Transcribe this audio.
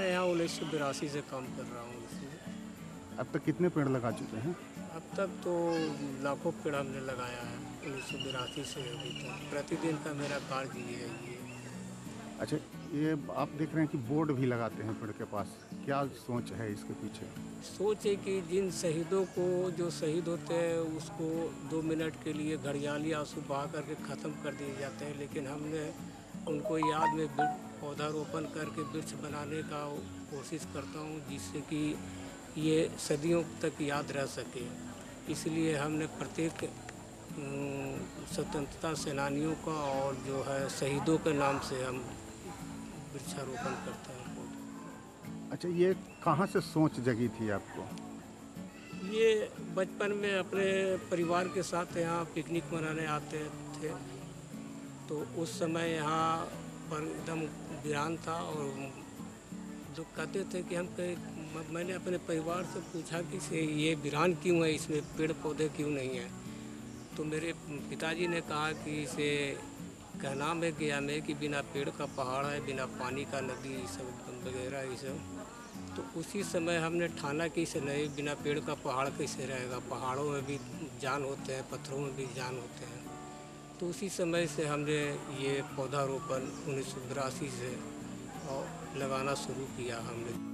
मैं यहाँ 1982 से काम कर रहा हूँ इसमें। अब तक कितने पेड़ लगा चुके हैं? अब तक तो लाखों पेड़ हमने लगाया है 1982 से अभी तक। प्रतिदिन का मेरा कार्य ये है। अच्छा, ये आप देख रहे हैं कि बोर्ड भी लगाते हैं पेड़ के पास, क्या सोच है इसके पीछे? सोच है कि जिन शहीदों को, जो शहीद होते हैं उसको 2 मिनट के लिए घड़ियाली आंसू बहा करके ख़त्म कर दिए जाते हैं, लेकिन हमने उनको याद में पौधारोपण करके वृक्ष बनाने का कोशिश करता हूँ जिससे कि ये सदियों तक याद रह सके। इसलिए हमने प्रत्येक स्वतंत्रता सेनानियों का और जो है शहीदों के नाम से हम वृक्षारोपण करते हैं। अच्छा, ये कहाँ से सोच जगी थी आपको? ये बचपन में अपने परिवार के साथ यहाँ पिकनिक मनाने आते थे, तो उस समय यहाँ पर एकदम वीरान था और जो कहते थे कि मैंने अपने परिवार से पूछा कि ये वीरान क्यों है, इसमें पेड़ पौधे क्यों नहीं हैं? तो मेरे पिताजी ने कहा कि इसे कहना में गया में कि बिना पेड़ का पहाड़ है, बिना पानी का नदी सब वगैरह ये सब। तो उसी समय हमने ठाना कि इसे नहीं, बिना पेड़ का पहाड़ कैसे रहेगा, पहाड़ों में भी जान होते हैं, पत्थरों में भी जान होते हैं। तो उसी समय से हमने ये पौधारोपण 1982 से और लगाना शुरू किया हमने।